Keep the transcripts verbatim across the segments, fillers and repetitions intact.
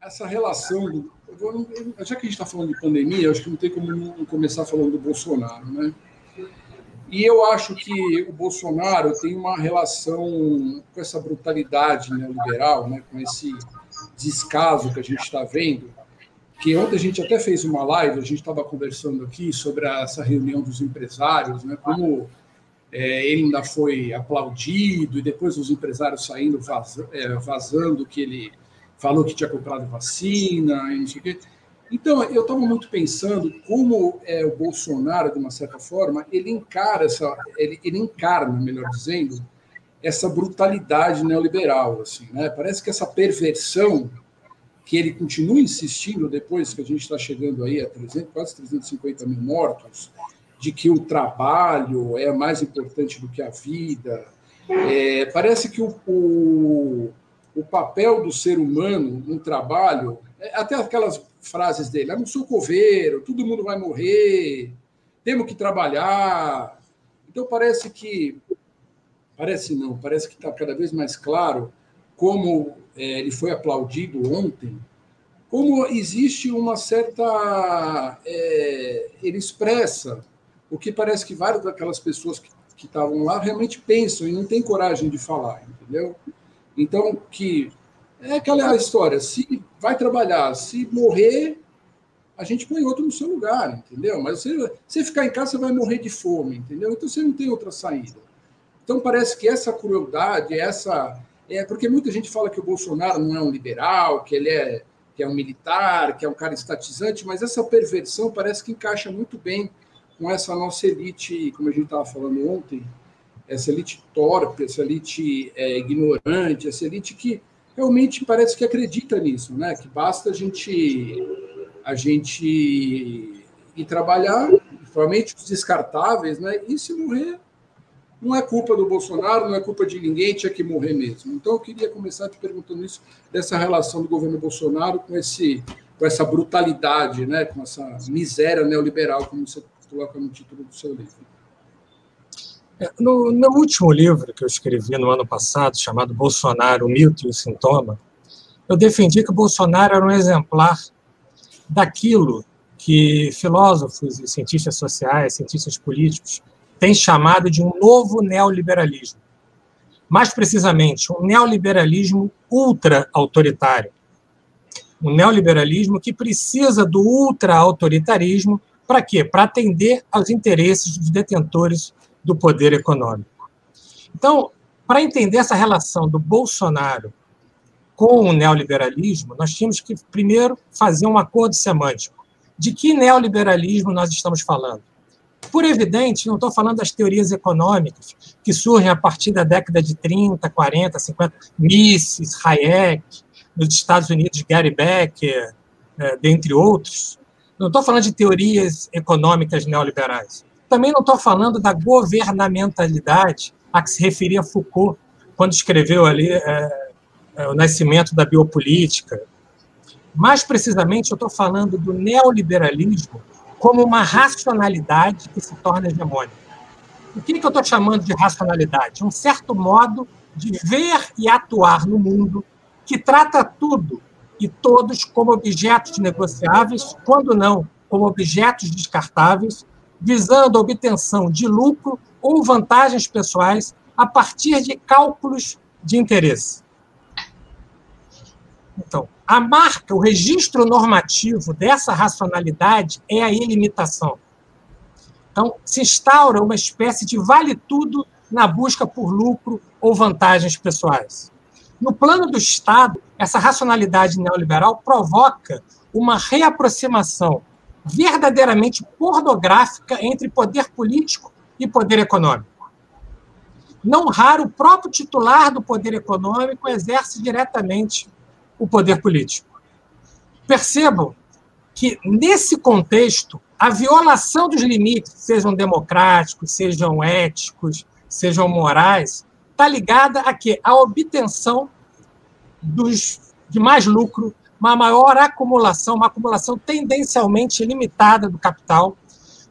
essa relação... Do, agora, já que a gente está falando de pandemia, acho que não tem como não começar falando do Bolsonaro, né? E eu acho que o Bolsonaro tem uma relação com essa brutalidade neoliberal, né, com esse descaso que a gente está vendo, que ontem a gente até fez uma live, a gente estava conversando aqui sobre essa reunião dos empresários, né, como é, ele ainda foi aplaudido, e depois os empresários saindo, vazando, é, vazando que ele falou que tinha comprado vacina e não sei o quê. Então, eu estava muito pensando como é, o Bolsonaro, de uma certa forma, ele encara essa, ele, ele encarna, melhor dizendo, essa brutalidade neoliberal, assim, né? Parece que essa perversão que ele continua insistindo depois que a gente está chegando aí a trezentos, quase trezentos e cinquenta mil mortos, de que o trabalho é mais importante do que a vida. É, parece que o, o, o papel do ser humano no trabalho, até aquelas frases dele, eu não sou coveiro, todo mundo vai morrer, temos que trabalhar. Então parece que, parece não, parece que está cada vez mais claro como é, ele foi aplaudido ontem, como existe uma certa... É, ele expressa o que parece que várias daquelas pessoas que que estavam lá realmente pensam e não têm coragem de falar, entendeu? Então, que... é aquela história, se vai trabalhar, se morrer, a gente põe outro no seu lugar, entendeu? Mas se você ficar em casa, você vai morrer de fome, entendeu? Então você não tem outra saída. Então parece que essa crueldade, essa... é, porque muita gente fala que o Bolsonaro não é um liberal, que ele é, que é um militar, que é um cara estatizante, mas essa perversão parece que encaixa muito bem com essa nossa elite, como a gente estava falando ontem, essa elite torpe, essa elite é, ignorante, essa elite que realmente parece que acredita nisso, né? Que basta a gente, a gente ir trabalhar, principalmente os descartáveis, né? E se morrer, não é culpa do Bolsonaro, não é culpa de ninguém, tinha que morrer mesmo. Então eu queria começar te perguntando isso, dessa relação do governo Bolsonaro com, esse, com essa brutalidade, né? Com essa miséria neoliberal, como você coloca no título do seu livro. No, no último livro que eu escrevi no ano passado, chamado Bolsonaro, o Mito e o Sintoma, eu defendi que o Bolsonaro era um exemplar daquilo que filósofos e cientistas sociais, cientistas políticos, têm chamado de um novo neoliberalismo. Mais precisamente, um neoliberalismo ultra-autoritário. Um neoliberalismo que precisa do ultra-autoritarismo para quê? Para atender aos interesses dos detentores do poder econômico. Então, para entender essa relação do Bolsonaro com o neoliberalismo, nós tínhamos que, primeiro, fazer um acordo semântico. De que neoliberalismo nós estamos falando? Por evidente, não estou falando das teorias econômicas que surgem a partir da década de trinta, quarenta, cinquenta, Mises, Hayek, nos Estados Unidos, Gary Becker, dentre outros. Não estou falando de teorias econômicas neoliberais. Também não estou falando da governamentalidade a que se referia Foucault quando escreveu ali é, é, O Nascimento da Biopolítica. Mais precisamente, eu estou falando do neoliberalismo como uma racionalidade que se torna hegemônica. O que, que eu estou chamando de racionalidade? Um certo modo de ver e atuar no mundo que trata tudo e todos como objetos negociáveis, quando não como objetos descartáveis, visando a obtenção de lucro ou vantagens pessoais a partir de cálculos de interesse. Então, a marca, o registro normativo dessa racionalidade é a ilimitação. Então, se instaura uma espécie de vale-tudo na busca por lucro ou vantagens pessoais. No plano do Estado, essa racionalidade neoliberal provoca uma reaproximação verdadeiramente pornográfica entre poder político e poder econômico. Não raro, o próprio titular do poder econômico exerce diretamente o poder político. Percebam que, nesse contexto, a violação dos limites, sejam democráticos, sejam éticos, sejam morais, está ligada a quê? À obtenção dos, de mais lucro, uma maior acumulação, uma acumulação tendencialmente limitada do capital.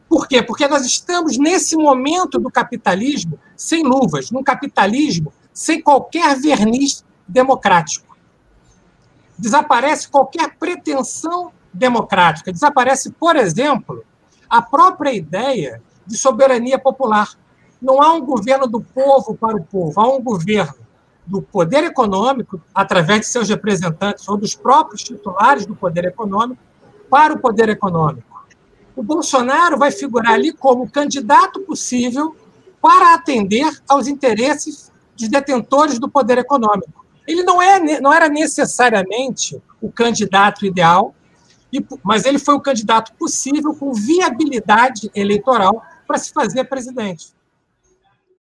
Por quê? Porque nós estamos nesse momento do capitalismo sem luvas, num capitalismo sem qualquer verniz democrático. desaparece qualquer pretensão democrática, desaparece, por exemplo, a própria ideia de soberania popular. Não há um governo do povo para o povo, há um governo do poder econômico, através de seus representantes ou dos próprios titulares do poder econômico, para o poder econômico. O Bolsonaro vai figurar ali como candidato possível para atender aos interesses dos detentores do poder econômico. Ele não, é, não era necessariamente o candidato ideal, mas ele foi o candidato possível com viabilidade eleitoral para se fazer presidente.